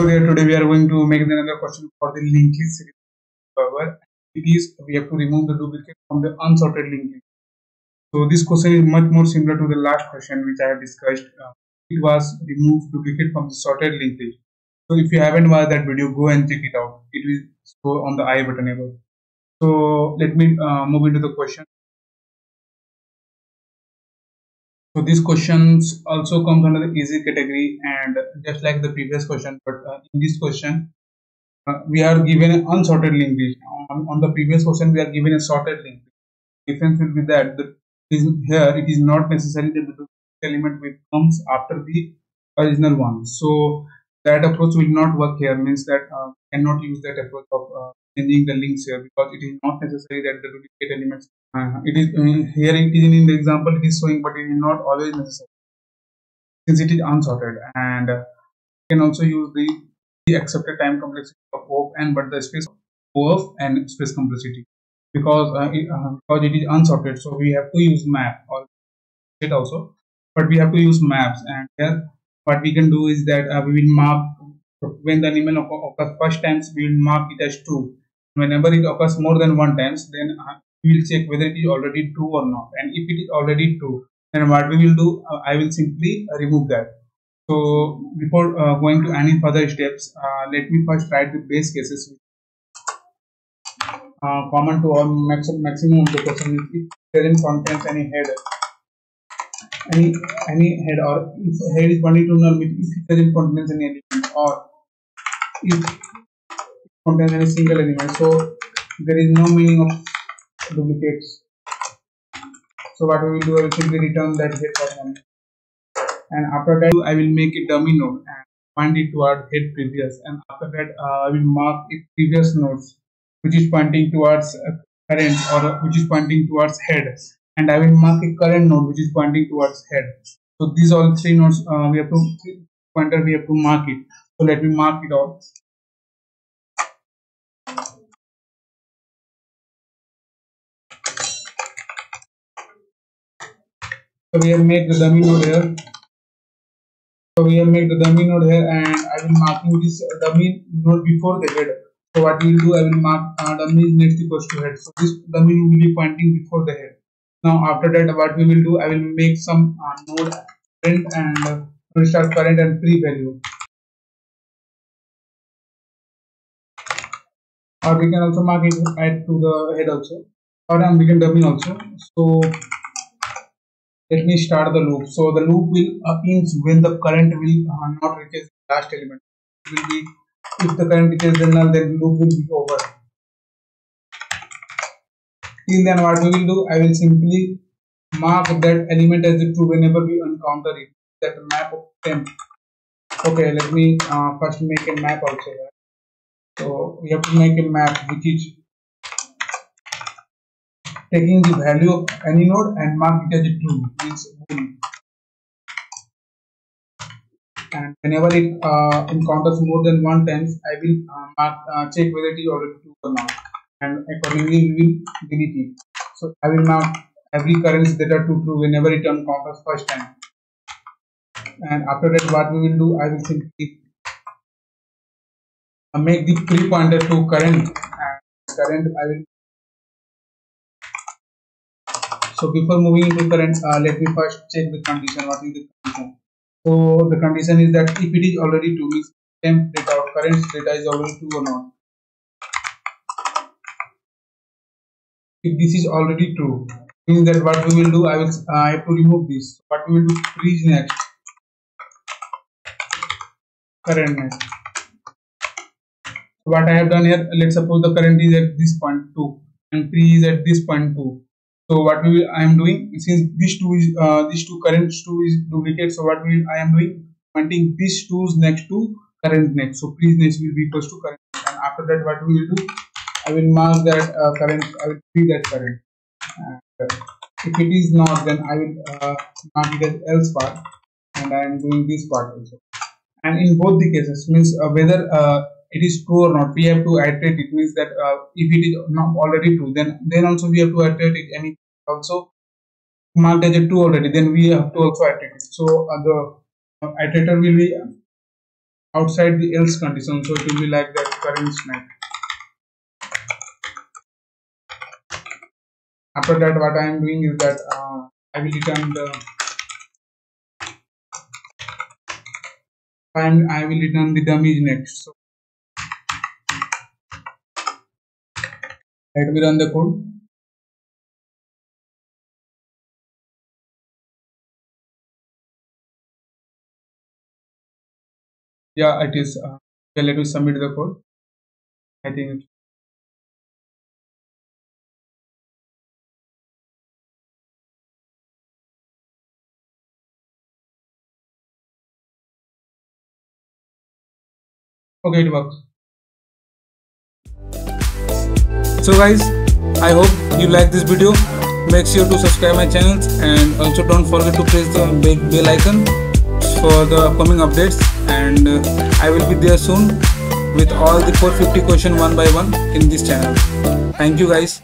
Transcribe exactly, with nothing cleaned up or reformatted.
Hello there, today we are going to make another question for the linked list. It is we have to remove the duplicate from the unsorted linked list. So this question is much more similar to the last question which I have discussed. Uh, it was remove duplicate from the sorted linked list. So if you haven't watched that video, go and check it out. It will show on the I button above. So let me uh, move into the question. So these questions also comes under the easy category, and just like the previous question, but uh, in this question uh, we are given an unsorted linked list. On, on the previous question we are given a sorted linked list. The difference will be that the, is here it is not necessary that the element which comes after the original one. So that approach will not work here, means that uh, cannot use that approach of uh, changing the links here, because it is not necessary that the duplicate elements uh, it is uh, here it is in the example it is showing, but it is not always necessary since it is unsorted. And uh, you can also use the, the accepted time complexity of O of n, but the space of O of n space complexity, because uh, it, uh, because it is unsorted, so we have to use map or it also, but we have to use maps. And here what we can do is that uh, we will mark when the animal occurs first times, we will mark it as true. Whenever it occurs more than one times, then uh, we will check whether it is already true or not. And if it is already true, then what we will do, uh, I will simply remove that. So before uh, going to any further steps, uh, let me first write the base cases. Uh, common to all max maximum of the question is if there contains any header. Any any head, or if head is pointing to null, if it doesn't contain any element, or if it contains any single element, so there is no meaning of duplicates. So what we will do, I will simply return that head for, and after that I will make a dummy node and point it toward head previous, and after that uh, I will mark if previous nodes which is pointing towards current or which is pointing towards head. And I will mark a current node which is pointing towards head. So these all three nodes uh, we have to pointer we have to mark it. So let me mark it all. So we have made the dummy node here. So we have made the dummy node here, and I will marking this dummy node before the head. So what we will do, I will mark uh, dummy is next equals to head. So this dummy will be pointing before the head. Now after that what we will do, I will make some uh, node current and uh, restart current and pre value, or we can also mark it add to the head also, or um, we can dummy also. So let me start the loop. So the loop will ends uh, when the current will uh, not reaches the last element. It will be if the current reaches the null, then loop will be over. Till then what we will do, I will simply mark that element as the true whenever we encounter it, that map of temp. Okay, let me uh, first make a map also. So we have to make a map which is taking the value of any node and mark it as a true, means bool. And whenever it uh, encounters more than one times, I will uh, mark, uh, check whether it is already true or not, and accordingly we will delete it. So I will mark every currents that are true true whenever it encounters first time. And after that what we will do, I will simply make the pre pointer to current, and current I will. So before moving into current, uh, let me first check the condition. What is the condition? So the condition is that if it is already true, means temp data or current data is already true or not. If this is already true, means that what we will do, I will uh, I have to remove this. What we will do, pre is next, current next. What I have done here, let's suppose the current is at this point two and pre is at this point two. So what we will, I am doing, since this two is uh, this two currents two is duplicate. So what we will, I am doing, pointing this two's next to current next. So pre is next will be equals to current, and after that what we will do, I will mark that uh, current, I will see that current. And if it is not, then I will uh, mark it as else part, and I am doing this part also. And in both the cases, means uh, whether uh, it is true or not, we have to iterate it. Means that uh, if it is not already true, then then also we have to iterate it, and it also marked as a true already, then we have to also iterate it. So uh, the uh, iterator will be outside the else condition, so it will be like that current snap. After that, what I am doing is that uh, I will return the and I will return the dummies next. So let me run the code. Yeah, it is. Uh, okay, let me submit the code. I think. Okay, it works. So guys, I hope you like this video. Make sure to subscribe my channels and also don't forget to press the bell icon for the upcoming updates, and I will be there soon with all the four fifty question one by one in this channel. Thank you guys.